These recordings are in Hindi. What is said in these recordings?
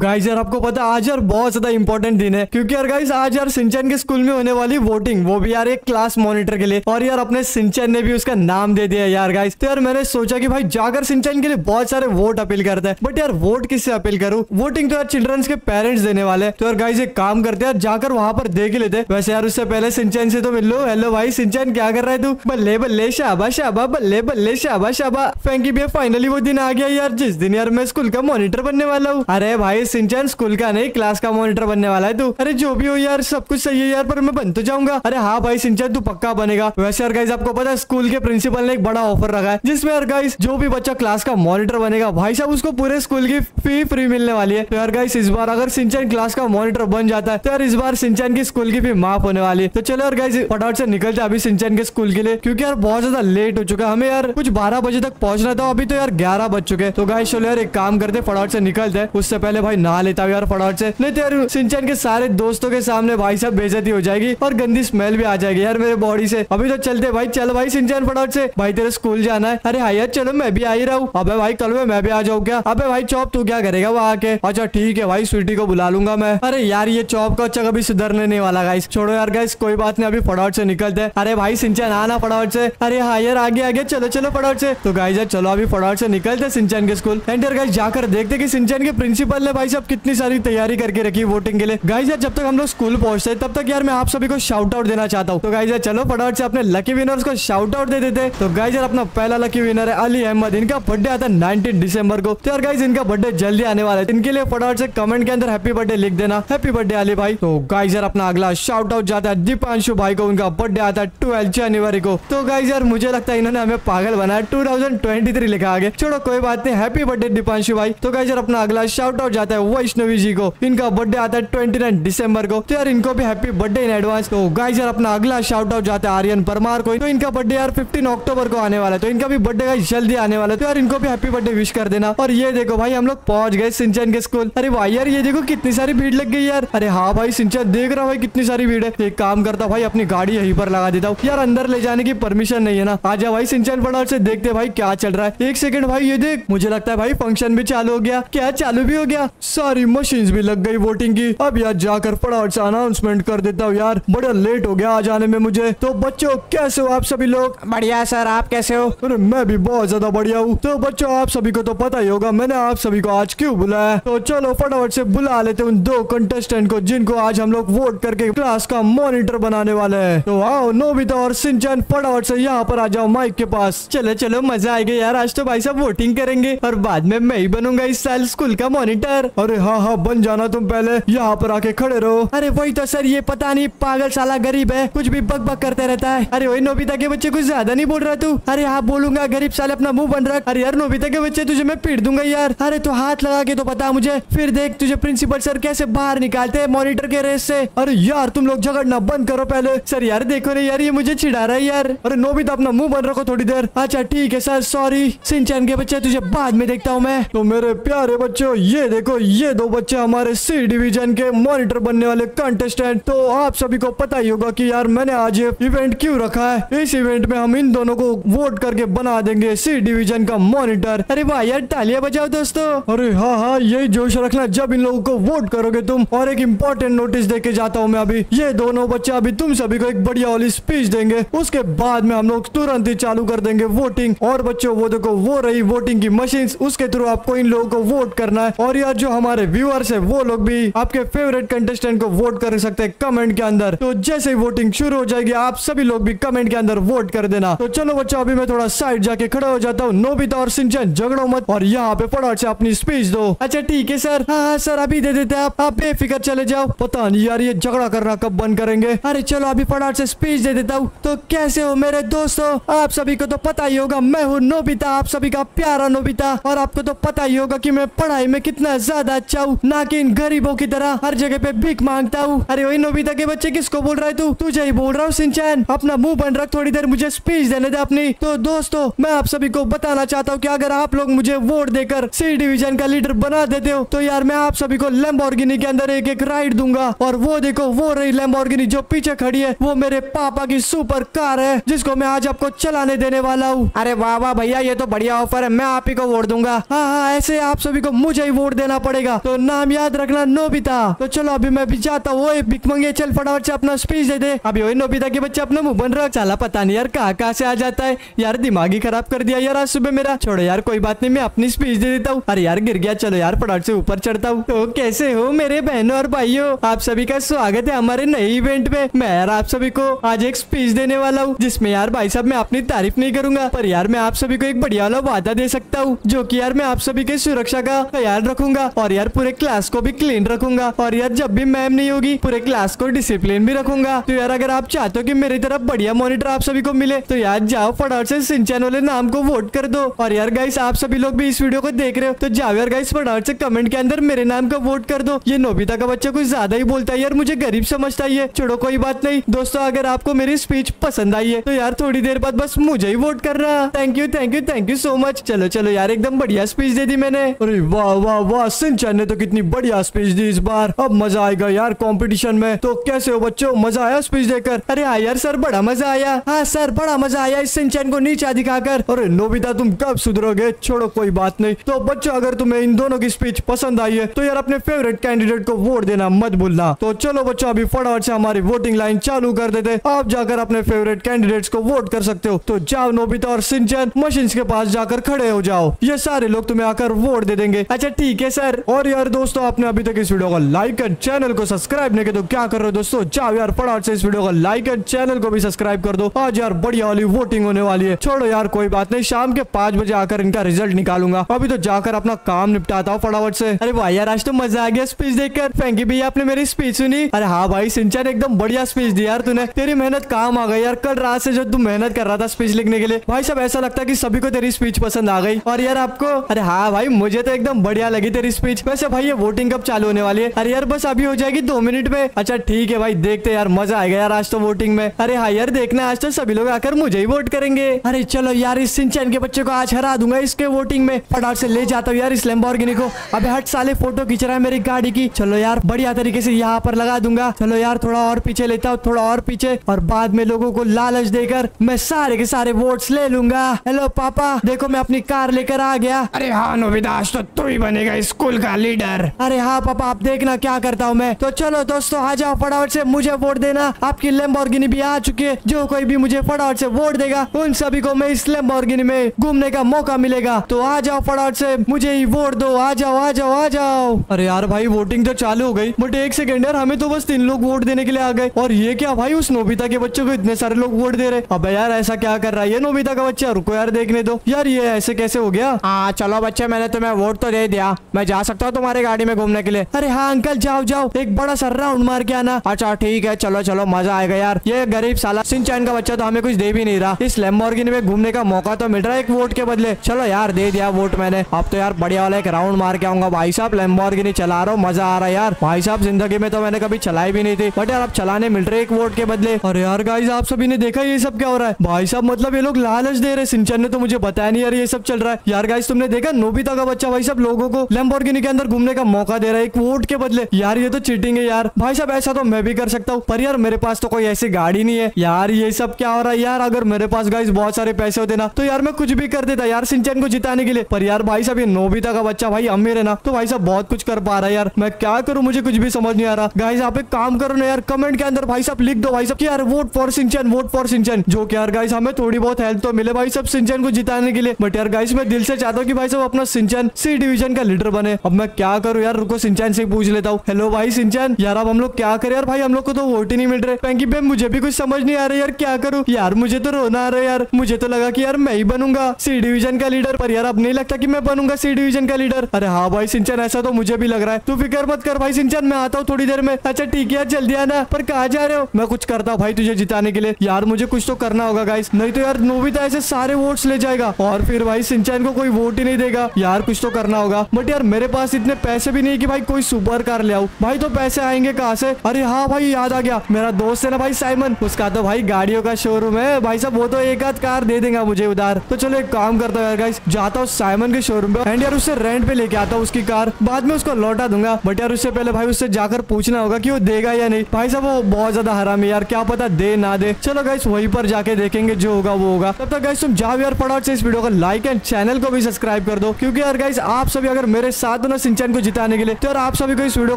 गाइस यार आपको पता आज यार बहुत ज्यादा इंपॉर्टेंट दिन है, क्योंकि यार गाइस आज यार शिनचैन के स्कूल में होने वाली वोटिंग, वो भी यार एक क्लास मॉनिटर के लिए, और यार अपने शिनचैन ने भी उसका नाम दे दिया यार गाइस। तो यार मैंने सोचा कि भाई जाकर शिनचैन के लिए बहुत सारे वोट अपील करता है, बट यार वोट किससे अपील करूं, वोटिंग तो यार चिल्ड्रंस के पेरेंट्स देने वाले। तो यार गाइस एक काम करते यार, जाकर वहां पर देख लेते। वैसे यार उससे पहले शिनचैन से तो मिल लो। हेलो भाई शिनचैन, क्या कर रहा है तू? बल्ले शाबाशाबा, बल्ले शाबाशाबा। फैंकी भैया फाइनली वो दिन आ गया यार जिस दिन यार मैं स्कूल का मॉनिटर बनने वाला हूँ। अरे भाई शिनचैन स्कूल का नहीं क्लास का मॉनिटर बनने वाला है तू। अरे जो भी हो यार सब कुछ सही है यार, पर मैं बन तो जाऊंगा। अरे हाँ भाई शिनचैन तू पक्का बनेगा। वैसे यार गाइस आपको पता है स्कूल के प्रिंसिपल ने एक बड़ा ऑफर रखा है, जिसमें यार गाइस जो भी बच्चा क्लास का मॉनिटर बनेगा भाई साहब उसको पूरे स्कूल की फी फ्री मिलने वाली है। तो यार गाइस इस बार अगर शिनचैन क्लास का मॉनिटर बन जाता है तो यार इस बार शिनचैन की स्कूल की फी माफ होने वाली है। तो चलो यार गाइस फटाफट से निकलते हैं अभी शिनचैन के स्कूल के लिए, क्योंकि यार बहुत ज्यादा लेट हो चुका है। हमें यार कुछ 12 बजे तक पहुंचना था, अभी तो यार 11 बज चुके। तो गाइस चलो यार एक काम करते फटाफट से निकलते हैं। उससे पहले भाई नहा लेता हूँ यार फटाफट से, नहीं तो यार शिनचैन के सारे दोस्तों के सामने भाई साहब बेइज्जती हो जाएगी और गंदी स्मेल भी आ जाएगी यार मेरे बॉडी से। अभी तो चलते भाई, चल भाई शिनचैन फटाफट से। भाई तेरे स्कूल जाना है? अरे हाँ यार चलो मैं भी आ ही रहा हूँ। अबे भाई चलो मैं भी आ जाऊँ क्या? अबे भाई चॉप तू क्या करेगा वहाँ आके? अच्छा ठीक है भाई स्वीटी को बुला लूंगा मैं। अरे यार ये चॉप का अच्छा कभी सुधरने नहीं वाला। गाइस छोड़ो यार गाइस कोई बात नहीं, अभी फटाफट से निकलते हैं। अरे भाई शिनचैन आना फटाफट से। अरे हाँ यार आगे आगे चलो चलो फटाफट से। तो गाइस यार चलो अभी फटाफट से निकलते शिनचैन के स्कूल। एंड यार गाइस जाकर देखते कि शिनचैन के प्रिंसिपल ने भाई साहब कितनी सारी तैयारी करके रखी वोटिंग के लिए। गाइस यार जब तक हम लोग स्कूल पहुंचते हैं तब तक यार मैं आप सभी को शाउट आउट देना चाहता हूँ। तो गाइस यार चलो फटाफट से अपने लकी विनर्स को शाउट आउट दे देते हैं। तो गाइस यार अपना पहला लकी विनर है अली अहमद, इनका बर्थडे आता है 19 दिसंबर को। तो यार गाइस इनका बर्थडे जल्दी आने वाला है, इनके लिए फटाफट से कमेंट के अंदर हैप्पी बर्थडे लिख देना। हैप्पी बर्थडे अली भाई। तो गाइस यार अपना अगला शाउट आउट जाता है दीपांशु भाई को, उनका बर्थडे आता है 12 जनवरी को। तो गाइस यार मुझे लगता है इन्होंने हमें पागल बनाया, 2023 लिखा आगे, छोड़ो कोई बात नहीं, हैप्पी बर्थडे दीपांशु भाई। तो गाइस यार अपना अगला शाउट आउट जाता है वैष्णवी जी को, इनका बर्थडे आता है 29 दिसंबर को। तो यार इनको भी हैप्पी बर्थडे इन एडवांस। तो गाइस यार अपना अगला शाउट आउट जाता है आर्यन परमार को, तो इनका बर्थडे यार 15 अक्टूबर को आने वाला है, तो इनका भी बर्थडे गाइस जल्दी आने वाला है। तो यार इनको भी हैप्पी बर्थडे विश कर देना। और ये देखो भाई हम लोग पहुंच गए शिनचैन के स्कूल। अरे भाई यार ये देखो कितनी सारी भीड़ लग गई यार। अरे हाँ भाई शिनचैन देख रहा भाई कितनी सारी भीड़ है। एक काम करता भाई अपनी गाड़ी यहीं पर लगा देता हूँ यार, अंदर ले जाने की परमिशन नहीं है ना। आजा भाई शिनचैन फटाफट से, देखते भाई क्या चल रहा है। एक सेकंड भाई ये देख, मुझे लगता है भाई फंक्शन भी चालू हो गया। क्या चालू भी हो गया? सारी मशीन्स भी लग गई वोटिंग की। अब यार जाकर फटाफट से अनाउंसमेंट कर देता हूँ यार, बड़ा लेट हो गया आ जाने में मुझे। तो बच्चों कैसे हो आप सभी लोग? बढ़िया सर, आप कैसे हो? अरे मैं भी बहुत ज्यादा बढ़िया हूँ। तो बच्चों आप सभी को तो पता ही होगा मैंने आप सभी को आज क्यों बुलाया। तो चलो फटाफट से बुला लेते उन दो कंटेस्टेंट को जिनको आज हम लोग वोट करके क्लास का मॉनिटर बनाने वाले है। तो आओ नोबिता और शिनचैन फटाफट से यहाँ पर आ जाओ माइक के पास। चलो चलो मजा आएगा यार, आज तो भाई साहब वोटिंग करेंगे और बाद में मैं ही बनूंगा इस साल स्कूल का मॉनिटर। अरे हाँ हाँ बन जाना तुम, पहले यहाँ पर आके खड़े रहो। अरे वही तो सर, ये पता नहीं पागल साला गरीब है, कुछ भी बकबक करते रहता है। अरे वही नोबिता के बच्चे कुछ ज्यादा नहीं बोल रहा तू? अरे हाँ बोलूंगा, गरीब साले अपना मुंह बंद रख। अरे यार नोबिता के बच्चे तुझे मैं पीट दूंगा यार। अरे तो हाथ लगा के तो बता मुझे, फिर देख तुझे प्रिंसिपल सर कैसे बाहर निकालते है मॉनिटर के रेस से। अरे यार तुम लोग झगड़ना बंद करो पहले। सर यार देखो रे यार ये मुझे चिढ़ा रहा है यार। अरे नोबिता अपना मुंह बंद रखो थोड़ी देर। अच्छा ठीक है सर सॉरी। शिनचैन के बच्चे तुझे बाद में देखता हूँ मैं। तो मेरे प्यारे बच्चों ये देखो, ये दो बच्चे हमारे सी डिवीजन के मॉनिटर बनने वाले कंटेस्टेंट। तो आप सभी को पता ही होगा कि यार मैंने आज ये इवेंट क्यों रखा है। इस इवेंट में हम इन दोनों को वोट करके बना देंगे सी डिवीजन का मॉनिटर। अरे वाह यार तालियां बजाओ दोस्तों। अरे हाँ हाँ यही जोश रखना जब इन लोगों को वोट करोगे तुम। और एक इम्पोर्टेंट नोटिस देके जाता हूँ मैं अभी, ये दोनों बच्चे अभी तुम सभी को एक बढ़िया वाली स्पीच देंगे, उसके बाद में हम लोग तुरंत ही चालू कर देंगे वोटिंग। और बच्चों वो देखो वो रही वोटिंग की मशीन, उसके थ्रू आपको इन लोगों को वोट करना है। और यार जो हमारे व्यूअर्स है वो लोग भी आपके फेवरेट कंटेस्टेंट को वोट कर सकते हैं कमेंट के अंदर। तो जैसे ही वोटिंग शुरू हो जाएगी आप सभी लोग भी कमेंट के अंदर वोट कर देना। तो चलो बच्चों अभी मैं थोड़ा साइड जाके खड़ा हो जाता हूँ। नोबिता और शिनचैन झगड़ो मत और यहाँ पे फटाफट से अपनी स्पीच दो। अच्छा ठीक है सर, हाँ सर अभी दे देते हैं, आप बेफिक्र चले जाओ। पता नहीं यार ये झगड़ा करना कब बंद करेंगे। अरे चलो अभी फटाफट से स्पीच दे देता हूँ। तो कैसे हो मेरे दोस्तों, आप सभी को तो पता ही होगा मैं हूँ नोबिता, आप सभी का प्यारा नोबिता। और आपको तो पता ही होगा कि मैं पढ़ाई में कितना ज्यादा अच्छा हूँ, ना कि इन गरीबों की तरह हर जगह पे भीख मांगता हूँ। अरे वही नोबिता के बच्चे किसको बोल रहा है तू? तुझे ही बोल रहा हूँ शिनचैन, अपना मुंह बंद रख थोड़ी देर, मुझे स्पीच देने दे अपनी। तो दोस्तों मैं आप सभी को बताना चाहता हूँ कि अगर आप लोग मुझे वोट देकर सी डिवीजन का लीडर बना देते हो तो यार मैं आप सभी को लैम्बोर्गिनी के अंदर एक एक राइड दूंगा। और वो देखो वो रही लैम्बोर्गिनी जो पीछे खड़ी है, वो मेरे पापा की सुपर कार है जिसको मैं आज आपको चलाने देने वाला हूँ। अरे वाह वाह भैया ये तो बढ़िया ऑफर है, मैं आप ही को वोट दूंगा। हाँ हाँ ऐसे आप सभी को मुझे ही वोट देना पड़ेगा। तो नाम याद रखना नोबिता। तो चलो अभी मैं भी जाता हूँ। ओए भिख मंगे, चल फटाफट से अपना स्पीच दे दे। अभी वही नोबिता के बच्चे अपना मुंह बन रहा। चला पता नहीं यार कहाँ से आ जाता है यार, दिमाग ही खराब कर दिया यार आज सुबह मेरा। छोड़ो यार कोई बात नहीं, मैं अपनी स्पीच दे देता हूँ। अरे यार गिर गया, चलो यार फटाफट से ऊपर चढ़ता हूँ। तो कैसे हो मेरे बहनों और भाइयों, आप सभी का स्वागत है हमारे नए इवेंट में। मैं यार आप सभी को आज एक स्पीच देने वाला हूँ जिसमें यार भाई साहब मैं अपनी तारीफ नहीं करूंगा, पर यार मैं आप सभी को एक बढ़िया वाला वादा दे सकता हूँ, जो कि यार मैं आप सभी के सुरक्षा का ख्याल रखूंगा और यार पूरे क्लास को भी क्लीन रखूंगा और यार जब भी मैम नहीं होगी पूरे क्लास को डिसिप्लिन भी रखूंगा। तो यार अगर आप चाहते हो कि मेरी तरफ बढ़िया मॉनिटर आप सभी को मिले तो यार जाओ फटाफट से शिनचैन वाले नाम को वोट कर दो। और यार गाइस आप सभी लोग भी इस वीडियो को देख रहे हो तो जाओ यार गाइस फटाफट से कमेंट के अंदर मेरे नाम का वोट कर दो। ये नोबिता का बच्चा कुछ ज्यादा ही बोलता है यार, मुझे गरीब समझता ही है। छोड़ो कोई बात नहीं। दोस्तों अगर आपको मेरी स्पीच पसंद आई है तो यार थोड़ी देर बाद बस मुझे ही वोट करना। Thank you thank you thank you so much. चलो चलो यार एकदम बढ़िया स्पीच दे दी मैंने। अरे वाह वाह वाह, शिनचैन ने तो कितनी बढ़िया स्पीच दी इस बार। अब मजा आएगा यार कॉम्पिटिशन में। तो कैसे हो बच्चों, मजा आया स्पीच देकर? अरे हाँ यार सर बड़ा मजा आया। हाँ सर बड़ा मजा आया इस शिनचैन को नीचा दिखाकर। अरे नोबिता तुम कब सुधरोगे? छोड़ो कोई बात नहीं। तो बच्चों अगर तुम्हें इन दोनों की स्पीच पसंद आई है तो यार अपने फेवरेट कैंडिडेट को वोट देना मत भूलना। तो चलो बच्चों अभी फटाफट से हमारी वोटिंग लाइन चालू कर देते, आप जाकर अपने फेवरेट कैंडिडेट्स को वोट कर सकते हो। तो जाओ नोबिता और शिनचैन मशीन्स के पास जाकर खड़े हो जाओ, ये सारे लोग तुम्हें आकर वोट दे देंगे। अच्छा ठीक है सर। और यार दोस्तों आपने अभी तक इस वीडियो को लाइक एंड चैनल को सब्सक्राइब नहीं किया तो क्या कर रहे हो दोस्तों, जाओ यार फटाफट से इस वीडियो को लाइक एंड चैनल को भी सब्सक्राइब कर दो। आज यार बढ़िया वाली वोटिंग होने वाली है। छोड़ो यार कोई बात नहीं, शाम के 5 बजे आकर इनका रिजल्ट निकालूंगा। अभी तो जाकर अपना काम निपटाता हूँ फटाफट से। अरे भाई यार आज तो मजा आ गया स्पीच देखकर। फैंकी भैया आपने मेरी स्पीच सुनी? अरे हाँ भाई शिनचैन एकदम बढ़िया स्पीच दी यार तूने, तेरी मेहनत काम आ गई यार। कल रात से जो तुम मेहनत कर रहा था स्पीच लिखने के लिए भाई साहब ऐसा लगता है कि सभी को तेरी स्पीच पसंद आ गई। और यार आपको? अरे हाँ भाई मुझे तो एकदम बढ़िया लगी तेरी स्पीच। वैसे भाई ये वोटिंग कब चालू होने वाली है? अरे यार बस अभी हो जाएगी 2 मिनट में। अच्छा ठीक है भाई, देखते यार मजा आएगा यार आज तो वोटिंग में। अरे हाँ यार देखना आज तो सभी लोग आकर मुझे ही वोट करेंगे। अरे चलो यार इस शिनचैन के बच्चे को आज हरा दूंगा इसके वोटिंग में। फटाफट से ले जाता हूँ यार इस लैम्बोर्गिनी को। अबे हट साले फोटो खींच रहा है मेरी गाड़ी की। चलो यार बढ़िया तरीके से यहाँ पर लगा दूंगा। चलो यार थोड़ा और पीछे लेता हूँ, थोड़ा और पीछे, और बाद में लोगों को लालच देकर मैं सारे के सारे वोट्स ले लूंगा। हेलो पापा, देखो मैं अपनी कार लेकर आ गया। अरे हाँ नोबिता आज तो तू ही बनेगा स्कूल का लीडर। अरे हाँ पापा आप देखना क्या करता हूँ मैं। तो चलो दोस्तों आ जाओ फटाफट से मुझे वोट देना। आपकी लैम्बोर्गिनी भी आ चुकी है, जो कोई भी मुझे फटाफट से वोट देगा उन सभी को मैं इस लैम्बोर्गिनी में घूमने का मौका मिलेगा। तो आ जाओ फटाफट से मुझे ही वोट दो, आ जाओ आ जाओ आ जाओ। अरे यार भाई वोटिंग तो चालू हो गई, बट एक सेकेंड यार हमें तो बस 3 लोग वोट देने के लिए आ गए। और ये क्या भाई उस नोबिता के बच्चे को इतने सारे लोग वोट दे रहे। अबे यार ऐसा क्या कर रहा है ये नोबिता का बच्चा, रुको यार देखने दो। यार ये ऐसे कैसे हो गया? हाँ चलो बच्चे मैंने तुम्हें वोट तो दे दिया, मैं जा सकता हूँ तुम्हारी गाड़ी में घूमने के लिए। अरे हाँ अंकल जाओ जाओ एक बड़ा सा राउंड मार के आना। अच्छा ठीक है चलो चलो मजा आएगा यार। ये गरीब साला शिनचैन का बच्चा तो हमें कुछ दे भी नहीं रहा, इस लैम्बोर्गिनी में घूमने का मौका तो मिल रहा है एक वोट के बदले। चलो यार दे दिया वोट मैंने, अब तो यार बढ़िया वाला एक राउंड मार के आऊंगा। भाई साहब लैम्बोर्गिनी चला रहा हूँ, मजा आ रहा है यार। भाई साहब जिंदगी में तो मैंने कभी चलाई भी नहीं थी, बट यार अब चलाने मिल रहे एक वोट के बदले। और यार गाइस आप सभी ने देखा ये सब क्या हो रहा है? भाई साहब मतलब ये लोग लालच दे रहे। शिनचैन ने तो मुझे बताया नहीं यार ये सब चल रहा है। यार गाइस तुमने देखा नोबिता का बच्चा भाई साहब लोगों को लैम्बोर्गिनी के अंदर घूमने का मौका दे रहा है एक वोट के बदले। यार ये तो चीटिंग है यार। भाई साहब ऐसा तो मैं भी कर सकता हूँ, पर यार मेरे पास तो कोई ऐसी गाड़ी नहीं है। यार ये सब क्या हो रहा है यार? अगर मेरे पास गाइस बहुत सारे पैसे होते ना तो यार मैं कुछ भी कर देता यार शिनचैन को जिताने के लिए। पर यार भाई साहब ये नोबिता का बच्चा भाई अमीर है ना, तो भाई साहब बहुत कुछ कर पा रहा है यार। मैं क्या करूँ मुझे कुछ भी समझ नहीं आ रहा। गाइस आप एक काम करो ना यार, कमेंट के अंदर भाई साहब लिख दो भाई साहब कि यार vote for Shinchan, vote for Shinchan. जो कि यार गाइस हमें थोड़ी बहुत हेल्प तो मिले भाई साहब शिनचैन को जिताने के लिए। बट यार गाइस मैं दिल से चाहता हूँ कि भाई साहब अपना शिनचैन C डिवीजन का लीडर बने। अब मैं क्या करूँ यार, रुको शिनचैन से पूछ लेता हूँ। हेलो भाई शिनचैन, यार अब हम लोग क्या करें यार? भाई हम लोग को तो वोट ही नहीं मिल रहे। पैंकी पे मुझे भी कुछ समझ नहीं आ रहा यार क्या करूँ यार। मुझे तो रोना आ रहा है यार, मुझे तो लगा कि यार मैं ही बनूंगा C डिवीजन का लीडर, पर यार अब नहीं लगता कि मैं बनूंगा C डिवीजन का लीडर। अरे हाँ भाई शिनचैन ऐसा तो मुझे भी लग रहा है। तू फिक्र मत कर भाई शिनचैन, मैं आता हूँ थोड़ी देर में। अच्छा ठीक है यार जल्दी आना। पर कहाँ जा रहे हो? मैं कुछ करता हूँ भाई तुझे जिताने के लिए। यार मुझे कुछ तो करना होगा गाइस, नहीं तो यार नोबिता ऐसे सारे वोट्स ले जाएगा और फिर भाई शिनचैन को कोई वोट ही नहीं देगा। यार कुछ तो करना होगा, बट यार मेरे पास इतने पैसे भी नहीं कि भाई कोई सुपर कार ले आऊं। भाई तो पैसे आएंगे कहाँ से? अरे हाँ भाई याद आ गया, मेरा दोस्त है ना भाई साइमन, उसका तो भाई गाड़ियों का शोरूम है भाई साहब, वो तो एक आध कार दे देगा मुझे उधार। तो चलो एक काम करता हूँ यार गाइस, जाता हूँ साइमन के शोरूम पे एंड यार उससे रेंट पे लेके आता हूँ उसकी कार, बाद में उसको लौटा दूंगा। बट यार उससे पहले भाई उससे जाकर पूछना होगा कि वो देगा या नहीं। भाई साहब वो बहुत ज्यादा हरामी यार, क्या पता दे ना दे। चलो गाइस वहीं पर जाके देखेंगे, जो होगा वो होगा। तब तक गाइस तुम जाओ यार फटाफट से इस वीडियो को लाइक एंड चैनल को भी सब्सक्राइब कर दो, क्योंकि यार गाइस आप सभी अगर मेरे साथ बनो शिनचैन को जिताने के लिए। तो यार आप सभी को इस वीडियो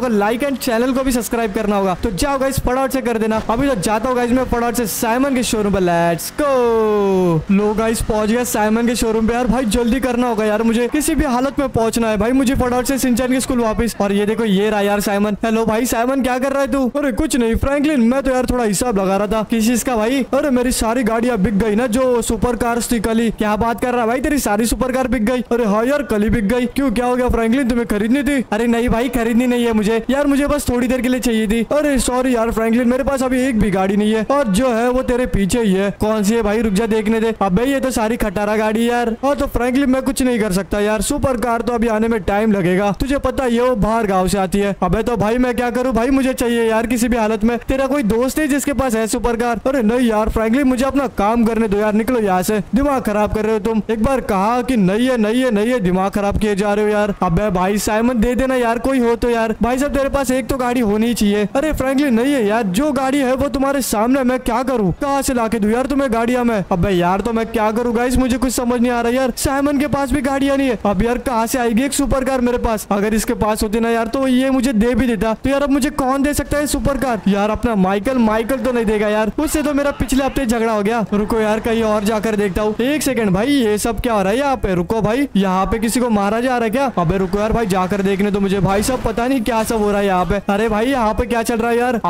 को लाइक एंड चैनल को भी सब्सक्राइब करना होगा। तो जाओ गाइस फटाफट से कर देना। अभी तो जाता हूँ गाइस मैं फटाफट से साइमन के शोरूम पर। Let's go. लो गाइस पहुंच गया साइमन के शोरूम पे। यार भाई जल्दी करना होगा यार, मुझे किसी भी हालत में पहुंचना है भाई। मुझे फटाफट से शिनचैन के स्कूल वापस। और ये देखो ये रहा यार साइमन। हेलो भाई साइमन क्या कर रहा है तू? अरे कुछ नहीं फ्रैंकलिन, मैं तो यार थोड़ा हिसाब लगा रहा था किस चीज का भाई। अरे मेरी सारी गाड़ियां बिक गई ना जो सुपर कार्स थी कल ही। क्या बात कर रहा है भाई, तेरी सारी सुपर कार बिक गई? अरे हाँ यार कल ही बिक गई। क्यों क्या हो गया फ्रैंकलिन, तुम्हें खरीदनी थी? अरे नहीं भाई खरीदनी नहीं है मुझे यार, मुझे बस थोड़ी देर के लिए चाहिए थी। अरे सॉरी यार फ्रैंकलिन, मेरे पास अभी एक भी गाड़ी नहीं है और जो है वो तेरे पीछे ही है। कौन सी है भाई? रुक जा देखने दे। अबे ये तो सारी खटारा गाड़ी यार। और तो फ्रैंकलिन मैं कुछ नहीं कर सकता यार, सुपर कार तो अभी आने में टाइम लगेगा। तुझे पता है वो बाहर गाँव से आती है। अबे तो भाई मैं क्या करूँ भाई, मुझे चाहिए यार किसी भी हालत में। तेरा कोई दोस्त है जिसके पास है सुपर कार? अरे नहीं यार फ्रैंकलिन, मुझे अपना काम करने दो यार, निकलो यहाँ से। दिमाग खराब कर रहे हो तुम, एक बार कहा कि नहीं है नहीं है नहीं है, दिमाग खराब किए जा रहे हो यार। अबे भाई साइमन दे देना यार कोई हो तो यार। भाई साहब तेरे पास एक तो गाड़ी होनी चाहिए। अरे फ्रैंकलिन नहीं है यार, जो गाड़ी है वो तुम्हारे सामने, मैं क्या करूँ, कहाँ से लाके दूं यार तुम्हें गाड़ियां मैं? अबे यार तो मैं क्या करूँ गाइस, मुझे कुछ समझ नहीं आ रहा यार। साइमन के पास भी गाड़ियां नहीं है। अब यार कहाँ से आएगी एक सुपर कार मेरे पास? अगर इसके पास होती ना यार तो ये मुझे दे भी देता। तो यार अब मुझे कौन दे सकता है सुपर कार यार? अपना माइकल, माइकल तो नहीं देगा यार, उससे तो मेरा पिछले हफ्ते झगड़ा हो गया। रुको यार कहीं और जाकर देखता हूँ। एक सेकंड भाई, ये सब क्या हो रहा है यहाँ पे? रुको भाई, यहाँ पे किसी को मारा जा रहा है क्या? अबे रुको यार भाई जाकर देखने तो मुझे। भाई सब पता नहीं क्या सब हो रहा है यहाँ पे। अरे भाई यहाँ पे क्या चल रहा है यार?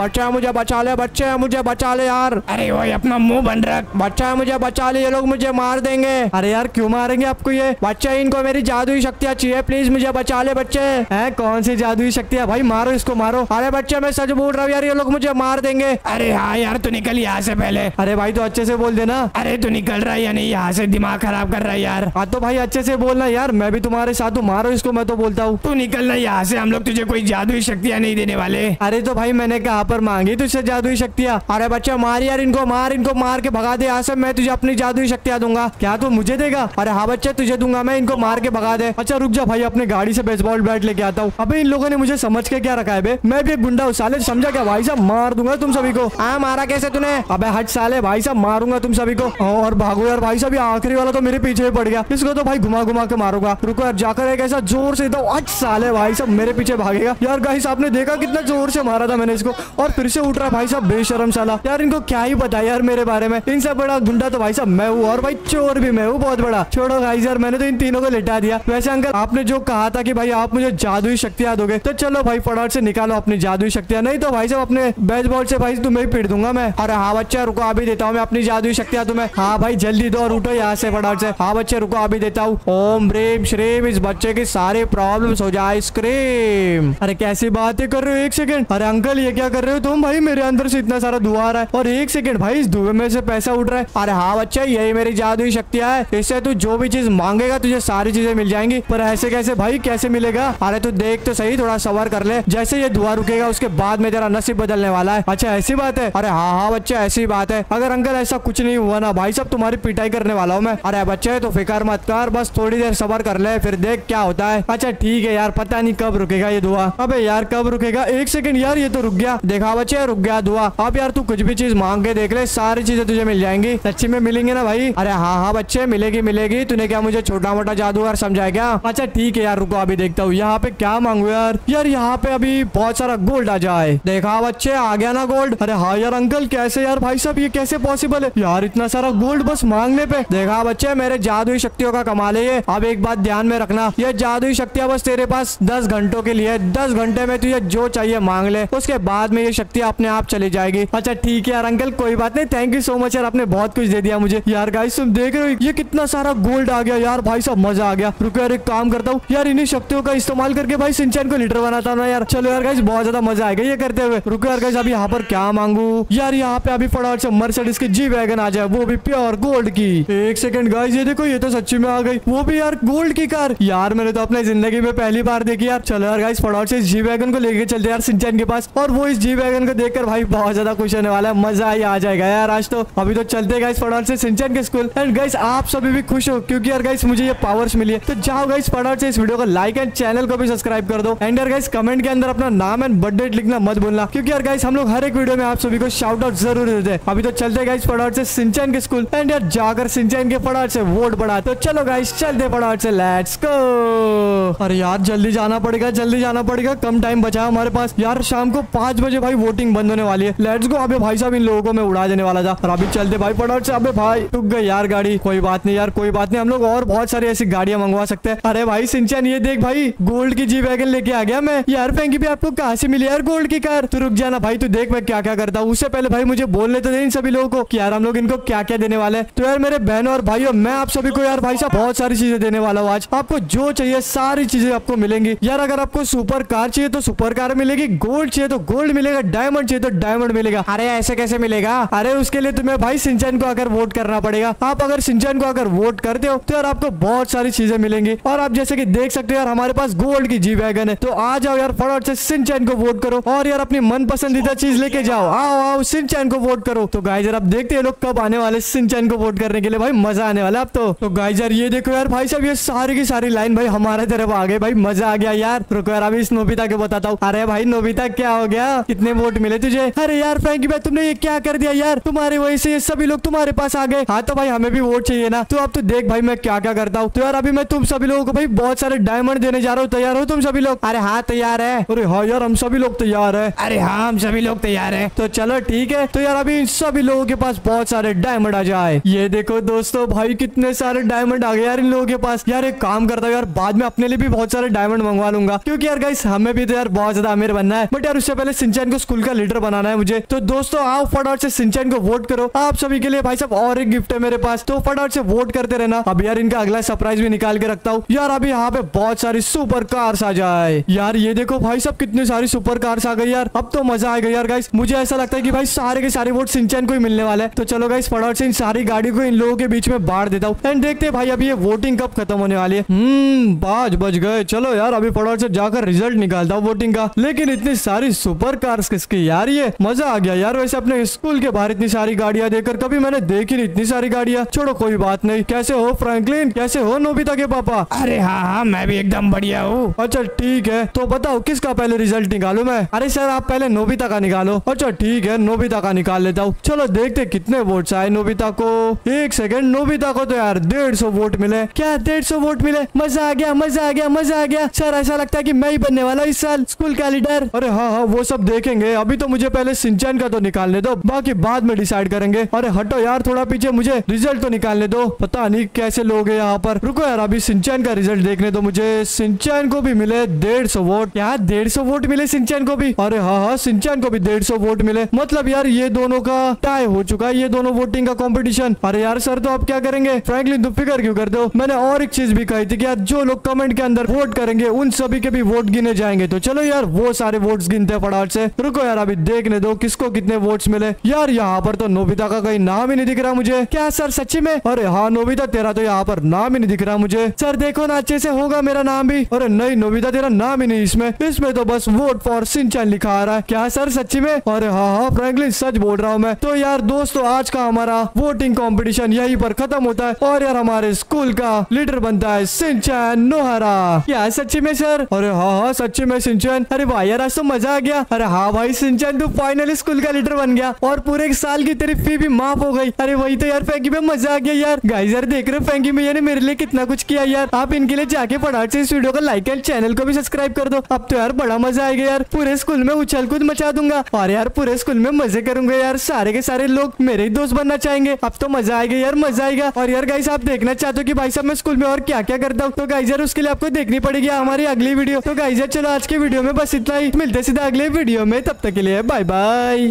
बच्चा मुझे बचा ले, बच्चे मुझे बचा ले यार। अरे भाई अपना मुंह बंद रख। बच्चा मुझे बचा ले, ये लोग मुझे मार देंगे। अरे यार क्यों मारेंगे आपको ये बच्चा? इनको मेरी जादुई शक्तियाँ चाहिए, प्लीज मुझे बचा ले बच्चे। है कौन सी जादुई शक्तियाँ भाई? मारो इसको मारो। अरे बच्चे मैं सच बोल रहा हूँ यार, ये लोग मुझे मार देंगे। अरे हाँ यार तू निकल यहाँ से पहले। अरे भाई तो अच्छे से बोल देना। अरे तू निकल रहा है या नहीं यहाँ से, दिमाग खराब कर रहा है यार। हाँ तो भाई अच्छे से बोलना यार, मैं भी तुम्हारे साथ हूँ। मारो इसको, मैं तो बोलता हूँ। तू निकलना यहाँ से, हम लोग तुझे कोई जादुई शक्तियाँ नहीं देने वाले। अरे तो भाई मैंने कहाँ पर मांगी तुझसे जादुई शक्तियाँ? अरे बच्चा मार यार इनको, मार इनको, मार के भगा दे यहाँ से। मैं तुझे अपनी जादुई शक्तियाँ दूंगा। क्या तू मुझे देगा? अरे हाँ बच्चा तुझे दूंगा मैं, इनको मार के भगा दे। अच्छा रुक जा भाई, अपने गाड़ी से बेसबॉल बैट लेके आता हूँ। अबे इन लोगों ने मुझे समझ के क्या रखा है बे? मैं भी एक गुंडा हूँ साले, समझा क्या? भाई साहब मार दूंगा तुम सभी को। हाँ मारा कैसे तूने? अबे हट साले, भाई साहब मारूंगा तुम सभी को। और भागो यार भाई साहब, ये आखिरी वाला तो मेरे पीछे ही पड़ गया, इसको तो भाई घुमा घुमा के मारूंगा। रुको यार जाकर एक ऐसा जोर से दो। अच्छा साले भाई साहब मेरे पीछे भागेगा यार। गाइस आपने देखा कितना जोर से मारा था मैंने इसको, और फिर से उठ रहा भाई साहब बेशरम साला। यार इनको क्या ही पता यार मेरे बारे में, इनसे बड़ा गुंडा तो भाई साहब मैं हूँ, और भाई चोर भी मैं हूँ बहुत बड़ा। छोड़ो गाइस यार, मैंने तो इन तीनों को लिटा दिया। वैसे अंकल आपने जो कहा था कि भाई आप मुझे जादुई शक्तियाँ दोगे, तो चलो भाई फटाफट से निकालो अपनी जादुई शक्तियाँ, नहीं तो भाई साहब अपने बेसबॉल से भाई तुम्हें पीट दूंगा मैं। अरे हाँ बच्चा रुको अभी देता हूँ मैं अपनी जादुई शक्तियाँ तुम्हें। हाँ भाई जल्दी दो और उठो यहाँ से फटाफट से। हाँ बच्चे रुको अभी देता हूँ। ओम ब्रेम श्रेम, इस बच्चे की सारे प्रॉब्लम्स हो जाए स्क्रीम। अरे कैसी बातें कर रहे हो? एक सेकंड। अरे अंकल ये क्या कर रहे हो तुम? भाई मेरे अंदर से इतना सारा धुआं आ रहा है, और एक सेकंड भाई इस धुएं में से पैसा उठ रहा है। अरे हाँ बच्चा यही मेरी जादुई शक्तियाँ है, इससे तू जो भी चीज मांगेगा तुझे सारी चीजें मिल जाएंगी। पर ऐसे कैसे भाई, कैसे मिलेगा? अरे तू देख तो सही, थोड़ा सबर कर ले। जैसे ये धुआं रुकेगा उसके बाद में तेरा नसीब बदलने वाला है। अच्छा ऐसी बात है? अरे हाँ हाँ बच्चे ऐसी बात है। अगर अंकल ऐसा कुछ नहीं हुआ ना भाई साहब तुम्हारी पिटाई करने वाला हूँ मैं। अरे बच्चे तो फिक्र मत कर, बस थोड़ी देर सबर कर ले फिर देख क्या होता है। अच्छा ठीक है यार, पता नहीं कब रुकेगा ये धुआं। अबे यार कब रुकेगा? एक सेकंड यार ये तो रुक गया। देखा बच्चे रुक गया धुआं। अब यार तू कुछ भी चीज मांग के देख ले, सारी चीजें तुझे मिल जाएंगी। सच्ची में मिलेंगे ना भाई? अरे हाँ हाँ बच्चे मिलेगी मिलेगी। तूने क्या मुझे छोटा मोटा जादूगर समझाया क्या? अच्छा ठीक है यार रुको अभी देखता हूँ यहाँ पे क्या मांगू यार। यार यहाँ पे अभी बहुत सारा गोल्ड आ जाए। देखा बच्चे आ गया ना गोल्ड। अरे हाँ यार अंकल कैसे यार भाई साहब ये कैसे पॉसिबल है यार इतना सारा गोल्ड बस मांगने पे? देखा बच्चे मेरे जादुई शक्तियों का कमाल है ये। अब एक बात ध्यान में रखना, ये जादुई शक्तियाँ बस तेरे पास 10 घंटों के लिए। 10 घंटे में तुझे जो चाहिए मांग ले, उसके बाद में ये शक्ति अपने आप चली जाएगी। अच्छा ठीक है यार अंकल कोई बात नहीं, थैंक यू सो मच यार, आपने बहुत कुछ दे दिया मुझे। यार गाइस तुम देख रहे हो ये कितना सारा गोल्ड आ गया यार, भाई साहब मजा आ गया। रुको यार एक काम करता हूँ यार, इन्हीं शक्तियों का इस्तेमाल करके भाई शिनचैन को लीडर बनाता हूँ यार। चलो यार गाइस बहुत ज्यादा मजा आएगा ये करते हुए। रुको यार गाइस अभी यहाँ पर क्या मांगू यार? यहाँ पे अभी फटाफट से मर्सिडीज की जी वैगन आ जाए, वो भी प्योर गोल्ड की। एक सेकंड गाइस ये देखो, ये तो सच्ची में आ गई, वो भी यार गोल्ड की कार। यार मैंने तो अपने जिंदगी में पहली बार देखी यार। चलो यार गाइस फटाफट से जी वैगन को लेके चलते यार शिनचैन के पास, और वो इस जी वैगन को देखकर भाई बहुत ज्यादा खुश होने वाला है। मजा ही आ जाएगा यार आज तो। अभी तो चलते गाइस फटाफट से शिनचैन के स्कूल। एंड गाइस आप सभी भी खुश हो क्योंकि यार गाइस मुझे ये पावर्स मिली है। तो जाओ गाइस फटाफट से इस वीडियो को लाइक एंड चैनल को भी सब्सक्राइब कर दो। एंड यार गाइस कमेंट के अंदर अपना नाम एंड बर्थडे लिखना मत भूलना, क्योंकि यार गाइस हम लोग हर एक वीडियो में आप सभी को शाउट आउट जरूर देते हैं। अभी तो चलते गाइस फटाफट से शिनचैन के स्कूल, एंड यार जाकर शिनचैन के फटाफट से वोट बढ़ा। तो चलो गाइस चलते फटाफट से। Let's go. अरे यार जल्दी जाना पड़ेगा, जल्दी जाना पड़ेगा, कम टाइम बचा है हमारे पास यार। शाम को 5 बजे भाई वोटिंग बंद होने वाली है। Let's go. अबे भाई साहब इन लोगों को मैं उड़ा देने वाला था। और अभी चलते भाई फटाफट से। अबे भाई रुक गई यार गाड़ी। कोई बात नहीं यार, कोई बात नहीं, हम लोग और बहुत सारी ऐसी गाड़ियां मंगवा सकते हैं। अरे भाई शिनचैन ये देख भाई, गोल्ड की जी वैगन लेके आ गया मैं। यार फैंकी भी आपको कहाँ से मिली यार गोल्ड की कार? तू रुक जाना भाई, तू देख मैं क्या क्या करता हूँ। उससे पहले भाई मुझे बोलने तो नहीं इन सभी लोगों को कि यार हम लोग इनको क्या क्या देने वाले हैं। तो यार मेरे बहनों और भाइयों, मैं आप सभी को यार भाई साहब बहुत सारी चीजें देने वाला हूँ। आज आपको जो चाहिए सारी चीजें आपको मिलेंगी यार। अगर आपको सुपर कार चाहिए तो सुपर कार मिलेगी, गोल्ड चाहिए तो गोल्ड मिलेगा, डायमंड चाहिए तो डायमंड मिलेगा। अरे ऐसे कैसे मिलेगा? अरे उसके लिए तुम्हें भाई शिनचैन को आकर वोट करना पड़ेगा। आप अगर शिनचैन को अगर वोट करते हो तो यार आपको बहुत सारी चीजें मिलेंगी। और आप जैसे कि देख सकते हो यार हमारे पास गोल्ड की जी वैगन है। तो आ जाओ यार फटाफट से शिनचैन को वोट करो और यार अपनी मन पसंदीदा चीज लेके जाओ। आओ आओ शिनचैन को वोट करो। तो गाइस यार आप देखते हैं लोग कब आने वाले शिनचैन को वोट करने के लिए। भाई मजा आने वाला है अब तो। गाइस यार ये देखो यार भाई साहब, ये सारी की सारी लाइन भाई हमारे तरफ आ गई। भाई मजा आ गया यार। रुको यार अभी इस नोबिता को बताता हूँ। अरे भाई नोबिता क्या हो गया, कितने वोट मिले तुझे? अरे यार फ्रैंकी भाई तुमने ये क्या कर दिया यार, तुम्हारी वजह से ये सभी लोग तुम्हारे पास आ गए। हाँ तो भाई हमें भी वोट चाहिए ना। तो अब तो देख भाई मैं क्या क्या करता हूँ। तो यार अभी मैं तुम सभी लोगों को भाई बहुत सारे डायमंड देने जा रहा हूँ। तैयार हो तुम सभी लोग? अरे हाँ तैयार है। अरे हाँ यार हम सभी लोग तैयार है। अरे हाँ हम सभी लोग तैयार है। तो चलो ठीक है। तो यार अभी इन सभी लोगों के पास बहुत सारे डायमंड आ जाए। ये देखो दोस्तों भाई कितने सारे डायमंड आ गए यार इन लोगों के पास। यार एक काम करता हूँ यार, बाद में अपने लिए भी बहुत सारे डायमंड मंगवा लूंगा, क्योंकि यार गाइस हमें भी तो यार बहुत ज्यादा अमीर बनना है। बट यार उससे पहले शिनचैन को स्कूल का लीडर बनाना है मुझे। तो दोस्तों आओ फटाफट से शिनचैन को वोट करो। आप सभी के लिए भाई साहब और एक गिफ्ट है मेरे पास, तो फटाफट से वोट करते रहना। अब यार इनका अगला सरप्राइज भी निकाल के रखता हूँ यार। अभी यहाँ पे बहुत सारी सुपर कार्स आ जाए यार। ये देखो भाई साहब कितनी सारी सुपर कार्स आ गई यार। अब तो मजा आएगा यार गाइस। मुझे ऐसा लगता है कि भाई सारे के सारे वोट शिनचैन को ही मिलने वाला है। तो चलो गाइस फटाफट से इन सारी गाड़ियों को इन लोगों के बीच में बांट देता हूँ। एंड देखते हैं भाई अभी ये वोटिंग कब खत्म होने वाली है। 5 बज गए। चलो यार अभी फटाफट से जाकर रिजल्ट निकालता हूँ वोटिंग का। लेकिन इतनी सारी सुपर कार्स किसकी यार? ये मजा आ गया यार। वैसे अपने स्कूल के बाहर इतनी सारी गाड़ियां देखकर कभी मैंने देखी नहीं इतनी सारी गाड़ियां। छोड़ो कोई बात नहीं। कैसे हो फ्रैंकलिन, कैसे हो नोबिता के पापा? अरे हाँ हाँ मैं भी एकदम बढ़िया हूँ। अच्छा ठीक है, तो बताओ किसका पहले रिजल्ट निकालू मैं? अरे सर आप पहले नोबिता का निकालो। अच्छा ठीक है नोबिता का निकाल लेता हूँ। चलो देखते कितने वोट आए नोबिता को। एक सेकेंड, नोबिता को तो यार 150 वोट मिले। क्या 150 वोट मिले? मजा आ गया, मजा आ गया, मजा आ गया। सर ऐसा लगता है कि मैं ही बनने वाला इस साल स्कूल का लीडर। अरे हाँ हाँ वो सब देखेंगे, अभी तो मुझे पहले शिनचैन का तो निकालने दो, बाकी बाद में डिसाइड करेंगे। अरे हटो यार थोड़ा पीछे, मुझे रिजल्ट तो निकालने दो। पता नहीं कैसे लोग है यहाँ पर। रुको यार अभी शिनचैन का रिजल्ट देखने दो मुझे। शिनचैन को भी मिले 150 वोट। यार 150 वोट मिले शिनचैन को भी। अरे हाँ हाँ शिनचैन को भी 150 वोट मिले। मतलब यार ये दोनों का टाई हो चुका है, ये दोनों वोटिंग का कॉम्पिटिशन। अरे यार सर तो आप क्या करेंगे? फ्रैंकलिन तुम फिकर क्यों करते हो? मैंने और एक चीज भी कही थी कि यार जो लोग कमेंट के अंदर वोट करेंगे उन सभी के भी वोट गिने जाएंगे। तो चलो यार वो सारे वोट्स गिनते हैं फटाफट से। रुको यार अभी देखने दो किसको कितने वोट्स मिले। यार यहाँ पर तो नोबिता का कहीं नाम ही नहीं दिख रहा मुझे। क्या सर सच्ची में? अरे हाँ नोबिता तेरा तो यहाँ पर नाम ही नहीं दिख रहा मुझे। सर देखो ना अच्छे से, होगा मेरा नाम भी? अरे नहीं नोबिता तेरा नाम ही नहीं इसमें। इसमें तो बस वोट फॉर शिनचैन लिखा आ रहा है। क्या सर सच्ची में? अरे हाँ हाँ फ्रैंकलिन सच बोल रहा हूँ मैं। तो यार दोस्तों आज का हमारा वोटिंग कॉम्पिटिशन यही पर खत्म होता है और यार हमारे स्कूल का लीडर बनता है शिनचैन नोहरा। क्या सच्ची में सर? अरे हाँ हाँ सच्ची में शिनचैन। अरे भाई यार आज तो मजा आ गया। अरे हाँ भाई शिनचैन तू फाइनली स्कूल का लीडर बन गया और पूरे एक साल की तेरी फी भी माफ हो गई। अरे वही तो यार फैंकी में मजा आ गया यार। गाइस यार देख रहे फैंकी में यार मेरे लिए कितना कुछ किया यार। आप इनके लिए जाके फटाफट से इस वीडियो को लाइक एंड चैनल को भी सब्सक्राइब कर दो। अब तो यार बड़ा मजा आएगा यार, पूरे स्कूल में उछल कूद मचा दूंगा और यार पूरे स्कूल में मजे करूंगा यार। सारे के सारे लोग मेरे ही दोस्त बनना चाहेंगे। अब तो मजा आएगा यार, मजा आएगा। और यार गाइस आप देखना चाहते हो कि भाई साहब मैं स्कूल में और क्या क्या करता हूँ, तो गाइस यार उसके लिए आपको देखनी पड़ेगी हमारी अगली वीडियो। तो गाइस यार चलो आज के वीडियो में बस इतना ही, मिलते सीधा अगले वीडियो में। तब तक के लिए बाय बाय।